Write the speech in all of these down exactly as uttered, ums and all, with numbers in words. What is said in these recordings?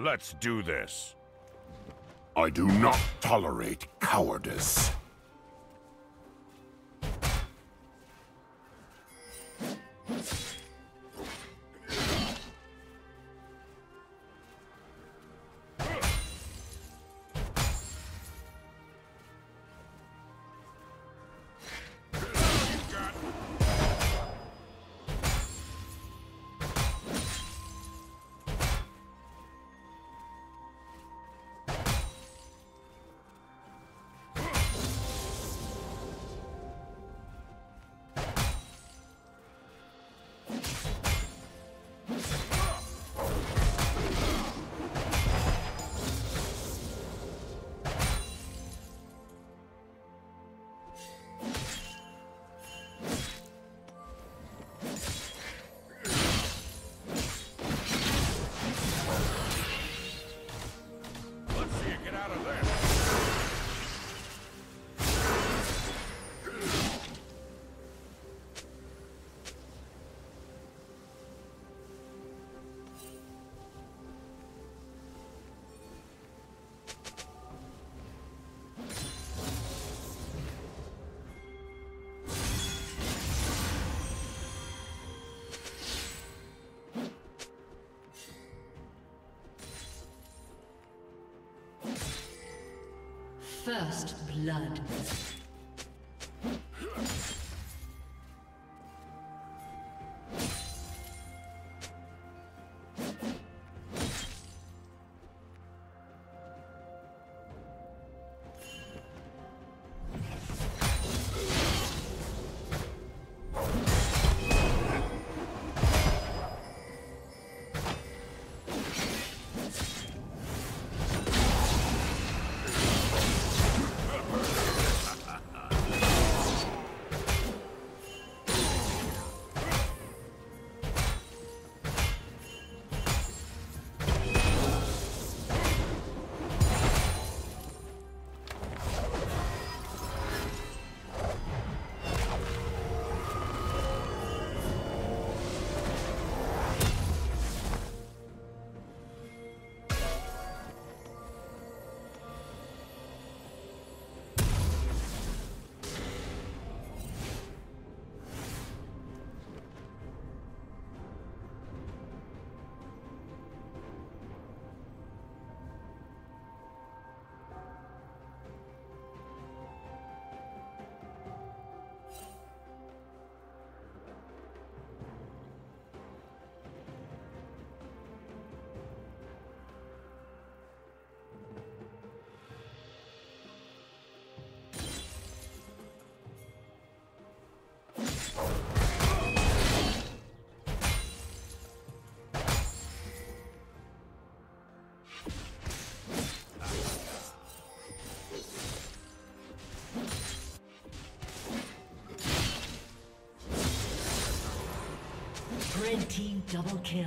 Let's do this. I do not tolerate cowardice. First blood. Red team double kill.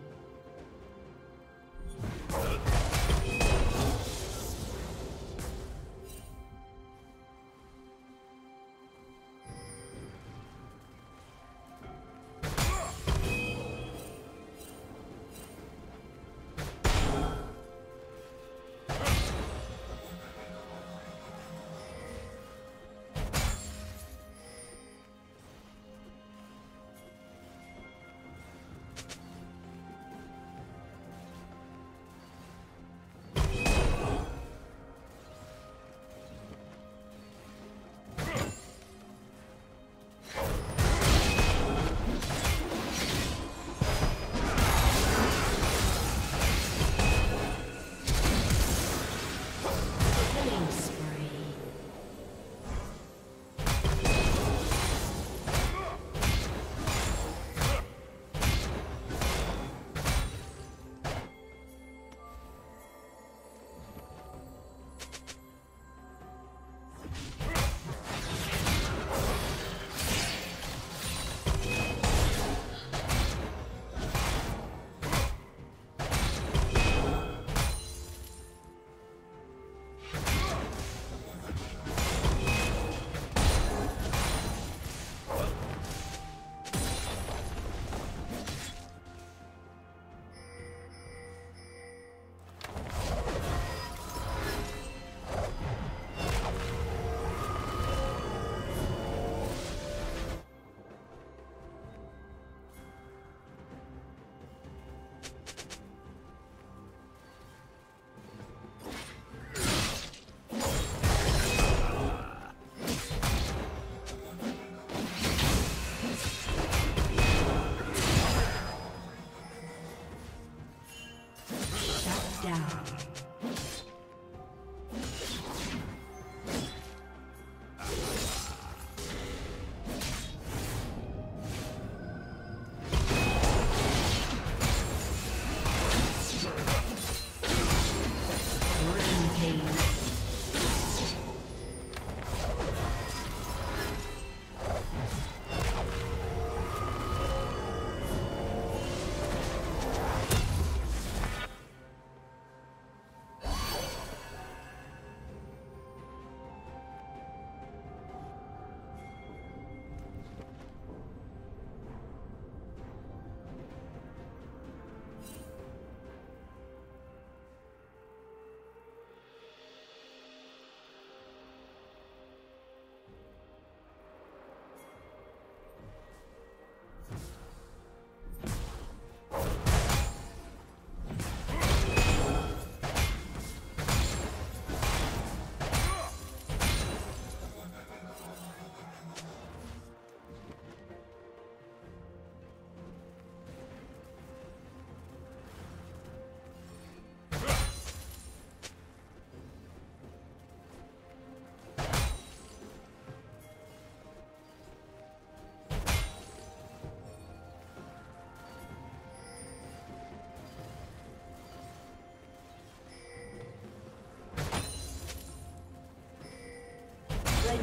The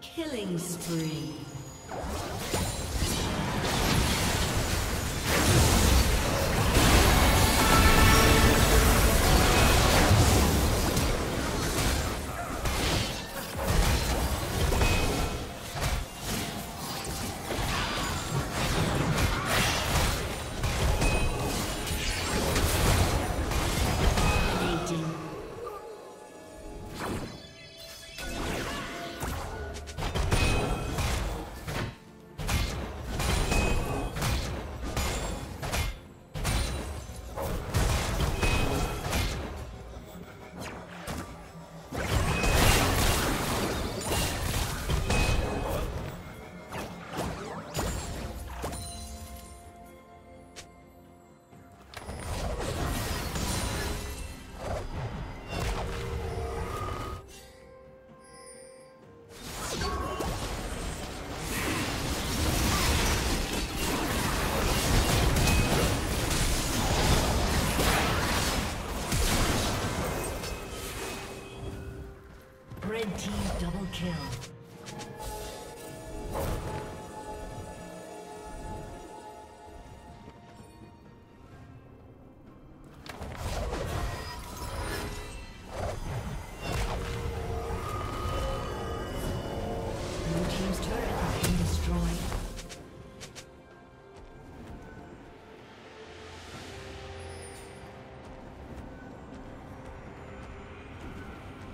Killing spree. Red team double kill. Blue team's turret has been destroyed.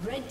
Red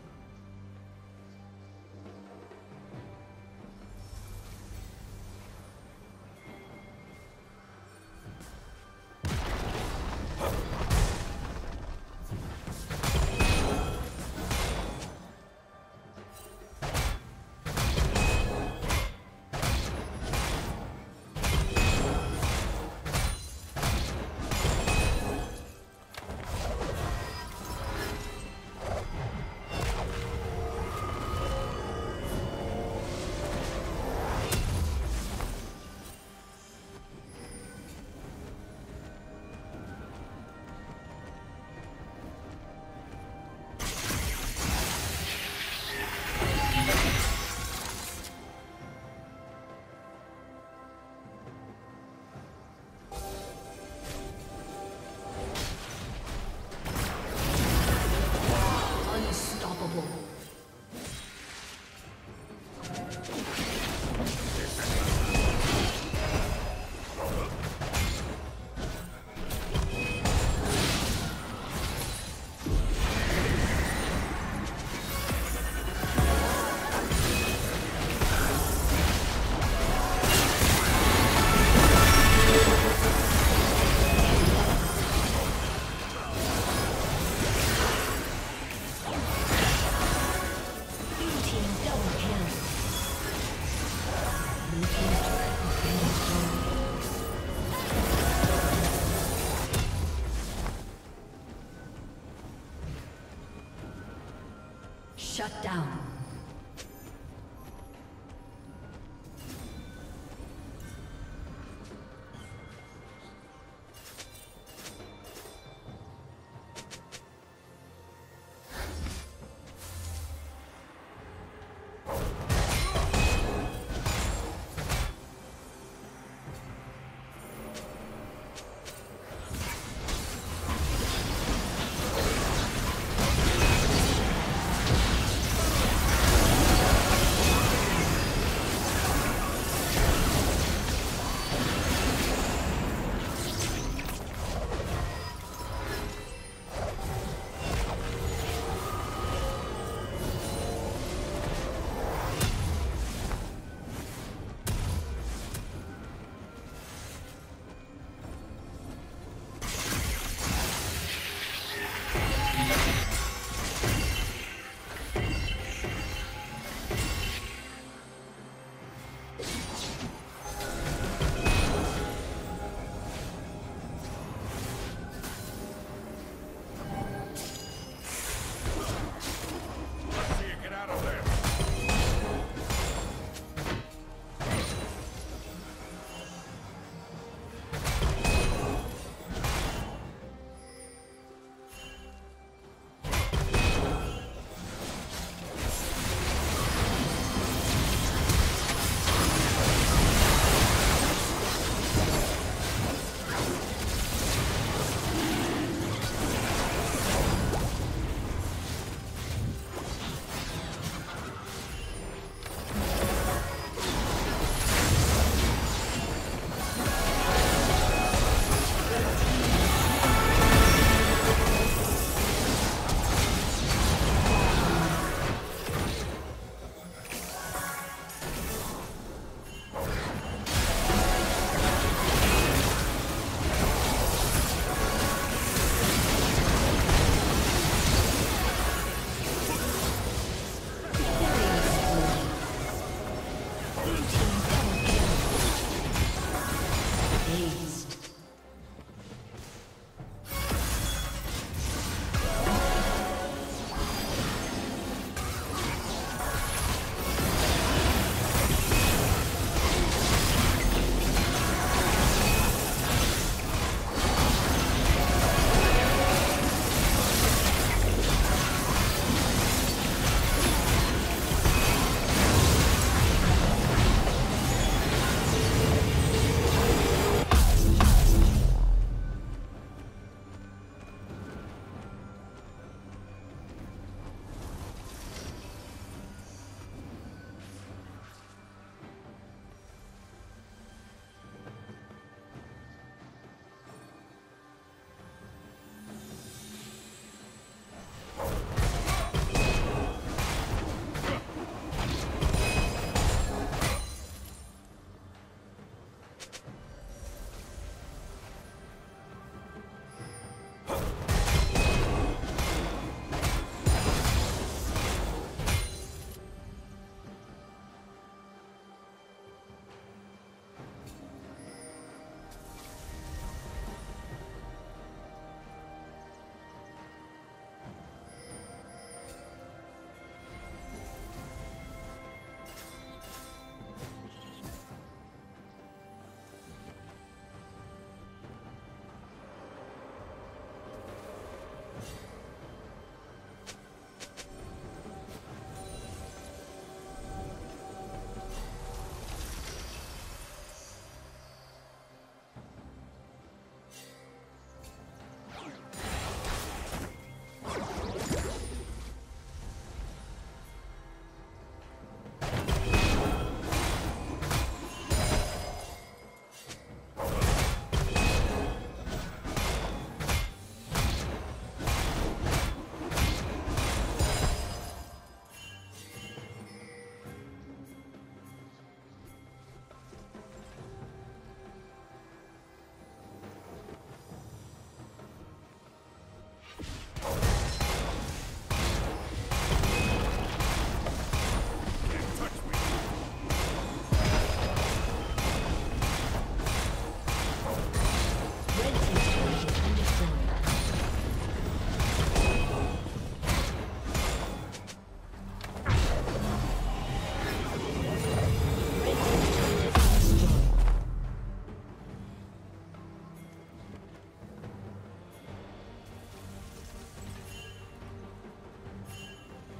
Shut down.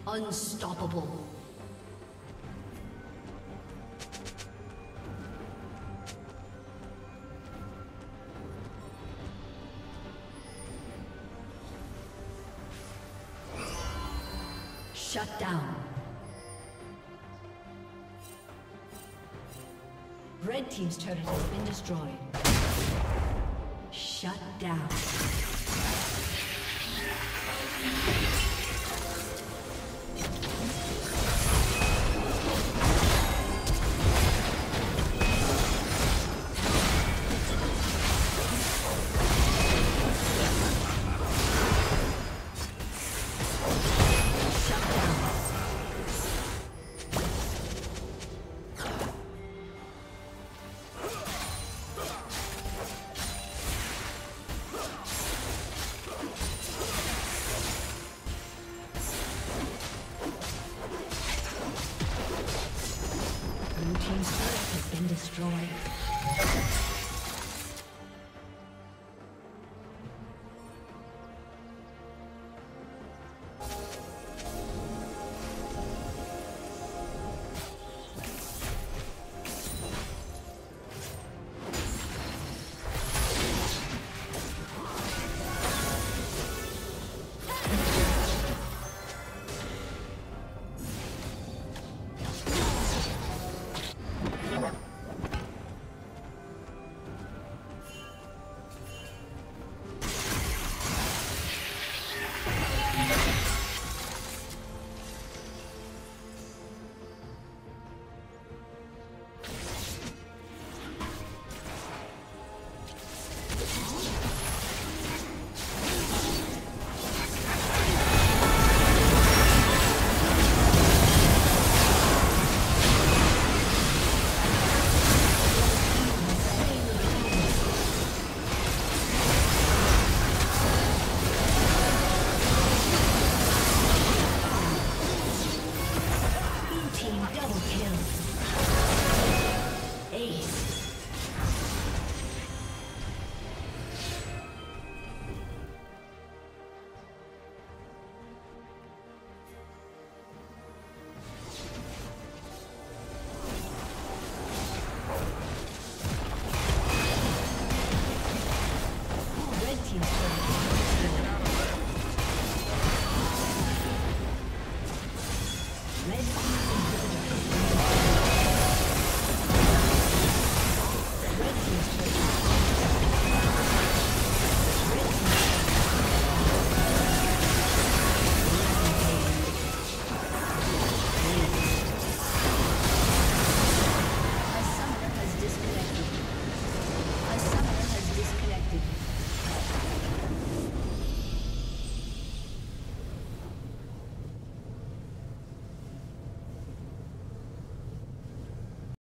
Unstoppable. Shut down. Red team's turret has been destroyed. Shut down. Let's go.